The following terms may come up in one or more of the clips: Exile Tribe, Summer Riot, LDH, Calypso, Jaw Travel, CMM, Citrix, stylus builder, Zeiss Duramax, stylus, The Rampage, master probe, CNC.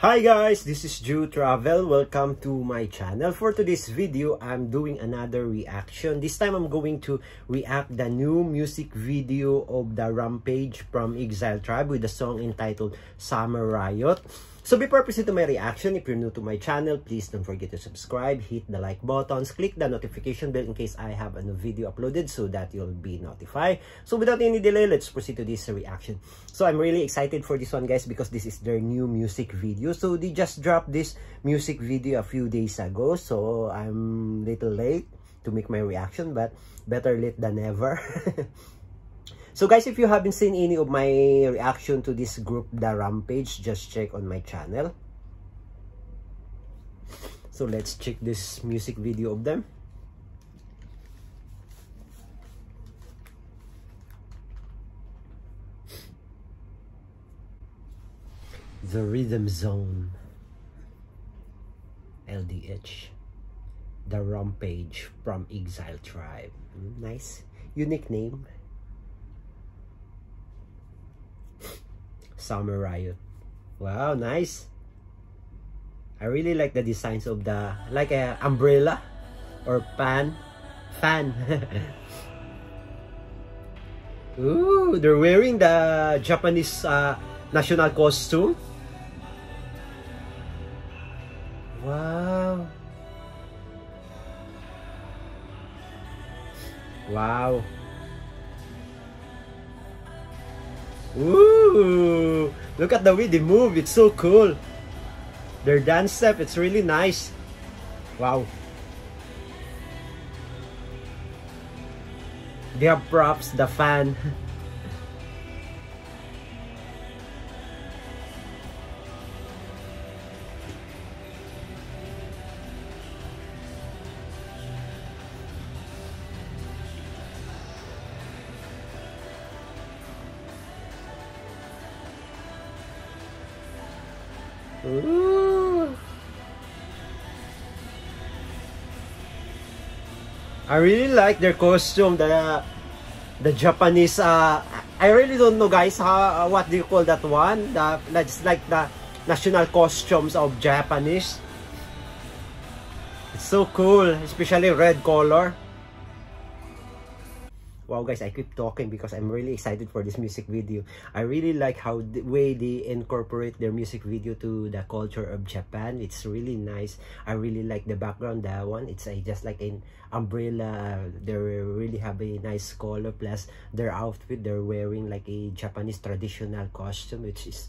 Hi guys, this is Jaw Travel. Welcome to my channel. For today's video, I'm doing another reaction. This time, I'm going to react the new music video of The Rampage from Exile Tribe with the song entitled Summer Riot. So before I proceed to my reaction, if you're new to my channel, please don't forget to subscribe, hit the like buttons, click the notification bell in case I have a new video uploaded so that you'll be notified. So without any delay, let's proceed to this reaction. So I'm really excited for this one, guys, because this is their new music video. So they just dropped this music video a few days ago, so I'm a little late to make my reaction, but better late than never. So guys, if you haven't seen any of my reaction to this group, The Rampage, just check on my channel. So let's check this music video of them. The Rhythm Zone, LDH, The Rampage from Exile Tribe. Nice, unique name. Summer Riot. Wow, nice. I really like the designs of the, like a umbrella or fan. Ooh, they're wearing the Japanese national costume. Wow. Wow. Ooh, look at the way they move. It's so cool. Their dance step, it's really nice. Wow. They have props, the fan. Ooh. I really like their costume, the Japanese. I really don't know, guys, how, what do you call that one? That's like the national costumes of Japanese. It's so cool, especially red color. Wow, guys, I keep talking because I'm really excited for this music video. I really like how the way they incorporate their music video to the culture of Japan. It's really nice. I really like the background, that one. It's just like an umbrella. They really have a nice color. Plus, their outfit, they're wearing like a Japanese traditional costume, which is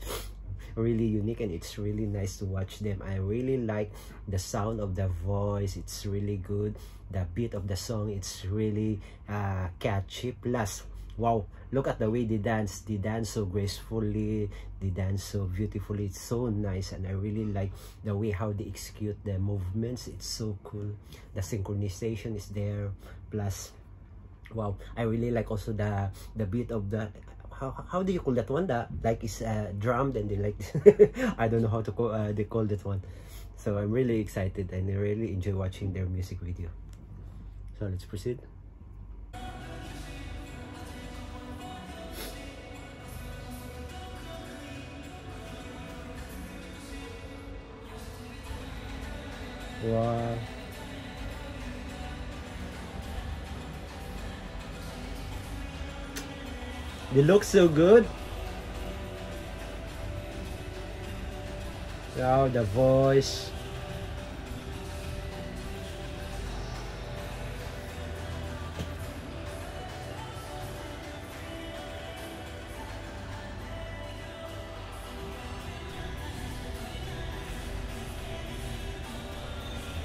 really unique, and it's really nice to watch them. I really like the sound of the voice. It's really good. The beat of the song, it's really catchy. Plus, wow, look at the way they dance. They dance so gracefully. They dance so beautifully. It's so nice, and I really like the way how they execute the movements. It's so cool. The synchronization is there. Plus, wow, I really like also the beat of the, how do you call that one? The, like, it's drummed and they like I don't know how to call, they call that one. So I'm really excited and I really enjoy watching their music video. So let's proceed. Wow. They look so good. Wow, the voice.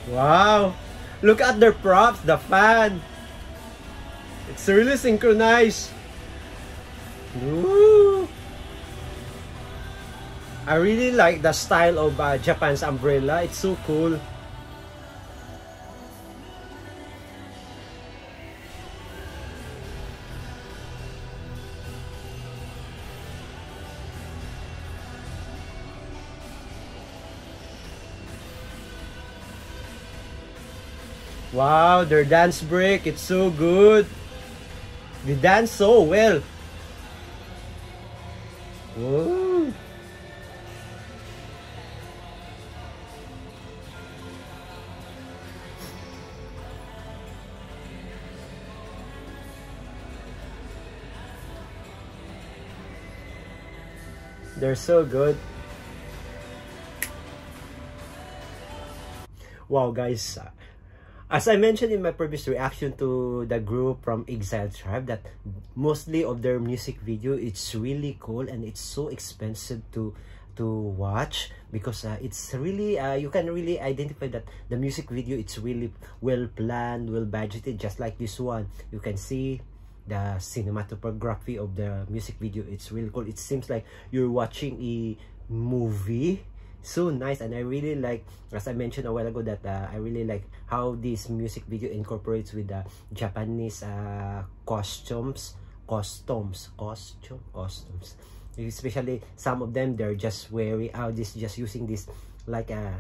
Wow, look at their props, the fan. It's really synchronized. Woo. I really like the style of Japan's umbrella. It's so cool. Wow, their dance break, it's so good. They dance so well. Whoa. They're so good. Wow, guys. As I mentioned in my previous reaction to the group from Exile Tribe, that mostly of their music video, it's really cool and it's so expensive to watch, because it's really you can really identify that the music video, it's really well planned, well budgeted, just like this one. You can see the cinematography of the music video, it's really cool. It seems like you're watching a movie. So nice. And I really like, as I mentioned a while ago, that I really like how this music video incorporates with the Japanese costumes, especially some of them, they're just wearing out this, just using this like a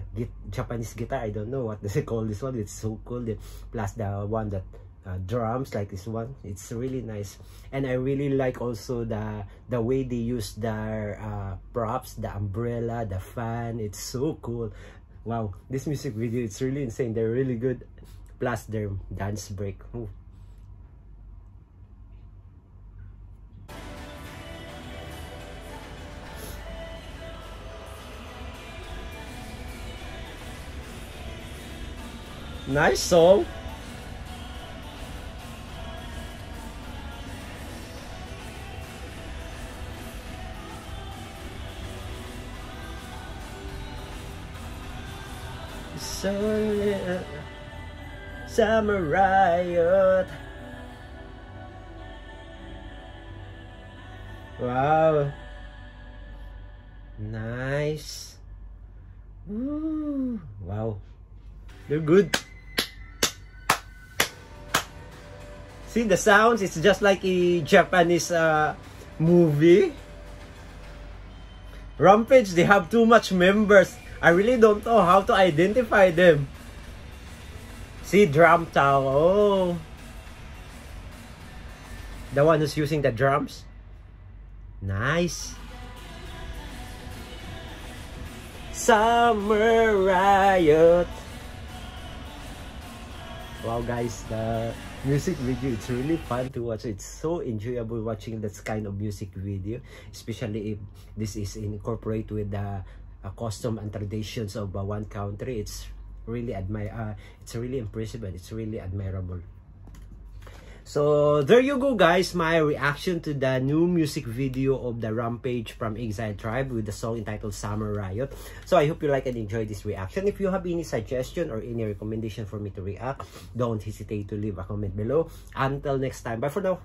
Japanese guitar. I don't know what they call this one. It's so cool. Plus the one that drums, like this one, it's really nice. And I really like also the way they use their props, the umbrella, the fan. It's so cool. Wow, this music video, it's really insane. They're really good. Plus their dance break. Ooh. Nice song. Summer Riot. Wow, nice. Ooh. Wow, they're good. See the sounds, it's just like a Japanese movie. Rampage, they have too much members. I really don't know how to identify them. See, drum towel. Oh, the one who's using the drums. Nice. Summer Riot. Wow, guys, the music video, it's really fun to watch. It's so enjoyable watching this kind of music video, especially if this is incorporated with the custom and traditions of one country. It's really it's really impressive and it's really admirable. So there you go, guys, my reaction to the new music video of the Rampage from Exile Tribe with the song entitled Summer Riot. So I hope you like and enjoy this reaction. If you have any suggestion or any recommendation for me to react, don't hesitate to leave a comment below. Until next time, bye for now.